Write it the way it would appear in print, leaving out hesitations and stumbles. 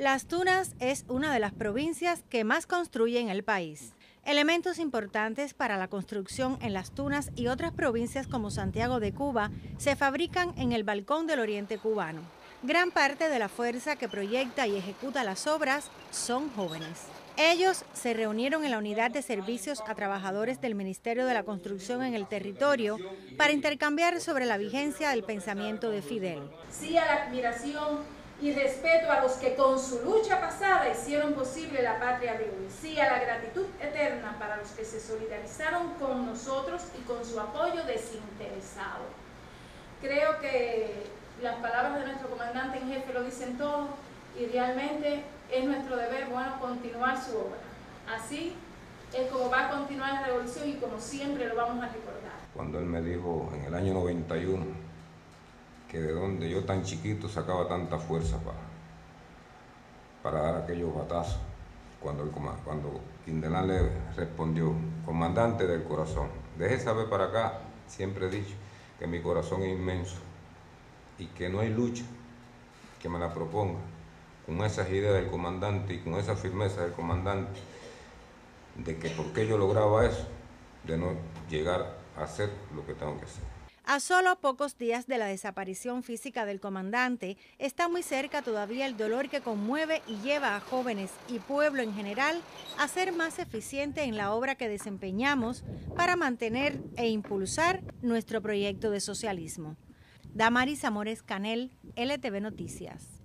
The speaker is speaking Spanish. Las Tunas es una de las provincias que más construye en el país. Elementos importantes para la construcción en Las Tunas y otras provincias como Santiago de Cuba se fabrican en el Balcón del Oriente Cubano. Gran parte de la fuerza que proyecta y ejecuta las obras son jóvenes. Ellos se reunieron en la Unidad de Servicios a Trabajadores del Ministerio de la Construcción en el territorio para intercambiar sobre la vigencia del pensamiento de Fidel. Sí a la admiración y respeto a los que con su lucha pasada hicieron posible la patria de hoy. Sí a la gratitud eterna para los que se solidarizaron con nosotros y con su apoyo desinteresado. Creo que las palabras de nuestro comandante en jefe lo dicen todo y realmente es nuestro deber, bueno, continuar su obra. Así es como va a continuar la revolución y como siempre lo vamos a recordar. Cuando él me dijo en el año 91 que de donde yo tan chiquito sacaba tanta fuerza para dar aquellos batazos, cuando Kindelán le respondió, comandante del corazón, deje saber para acá, siempre he dicho que mi corazón es inmenso y que no hay lucha que me la proponga. Con esas ideas del comandante y con esa firmeza del comandante, de que por qué yo lograba eso, de no llegar a hacer lo que tengo que hacer. A solo pocos días de la desaparición física del comandante, está muy cerca todavía el dolor que conmueve y lleva a jóvenes y pueblo en general a ser más eficiente en la obra que desempeñamos para mantener e impulsar nuestro proyecto de socialismo. Damaris Amores Canel, LTV Noticias.